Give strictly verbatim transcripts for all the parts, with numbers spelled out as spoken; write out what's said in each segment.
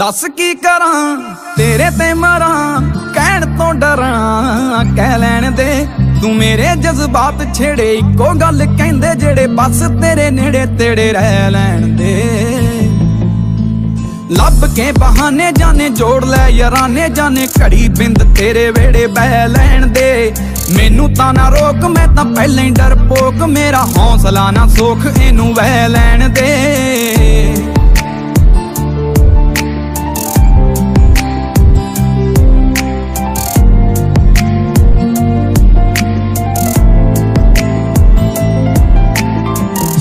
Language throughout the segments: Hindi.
दस की करा तेरे ते मरा कहण तो डरा कह लैण दे तू मेरे जज्बात छेड़े इको गल कहंदे जेड़े बस तेरे नेड़े तेड़े रह लैण दे लभ के बहाने जाने जोड़ लै याराने जाने घड़ी बिंद तेरे वेड़े बह लैण दे मैनू तां ना रोक मैं तां पहले ही डरपोक मेरा हौसला ना सोख इनू वह लैण दे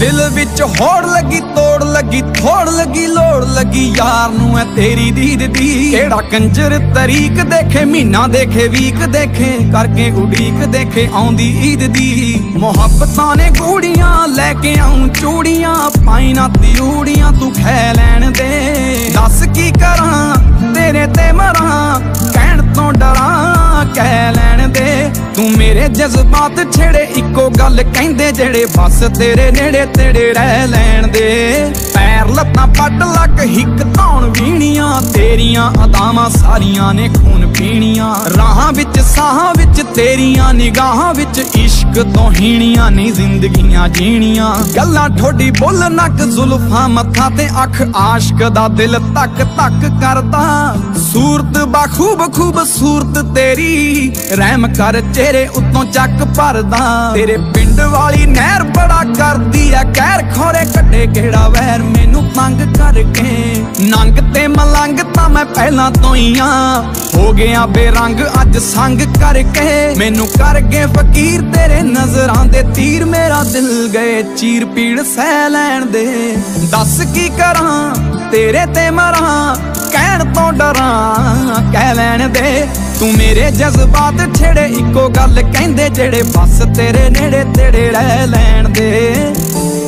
दिल विच होड़ लगी तोड़ लगी थोड़ लगी लोड़ लगी यार नू है तेरी दीद दी केड़ा कंजर तरीक देखे महीना देखे वीक देखे करके उड़ीक देखे आउंदी ईद दी मोहब्बतां ने कूड़ियां लेके आऊं चूड़ियां पाई ना तियूड़ियां तू खै लैण दे दस की करां तेरे ते मरां कहण तों डरां कह लैण दे तू मेरे जज्बात छेड़े इको गल कहंदे जेड़े बस तेरे नेड़े तेड़े रह लैण दे पैर लत्तां पट लक हिक धौण वीणियां तेरियां अदावां सारियां ने खून पीणियां राहां विच साहां विच तेरियां निगाहां विच इश्क तों हीणियां नी जिंदगियां जीणियां गल्लां ठोडी बुल नक जुल्फां मत्था ते अख आशक दा दिल तक तक करदा सूरत बखूब खूब सूरत तेरी रहम कर चेहरे उत्तों चक भरदा तेरे पिंड वाली नहर बड़ा करदी ऐ कहर खोरे कटे केड़ा वैर मैनू तंग करके नंग ते मलंग तां मैं पहलां तों ही आ हो गया बेरंग अज संग करके मैनू कर गए फकीर तेरे नजरां दे तीर मेरा दिल गए चीर पीड़ सह लैण दे दस की करां तेरे ते मरां कहण तों डरां कह लैण दे तू मेरे जज्बात छेड़े इको गल कहंदे जेड़े बस तेरे नेड़े तेड़े रह लैण दे।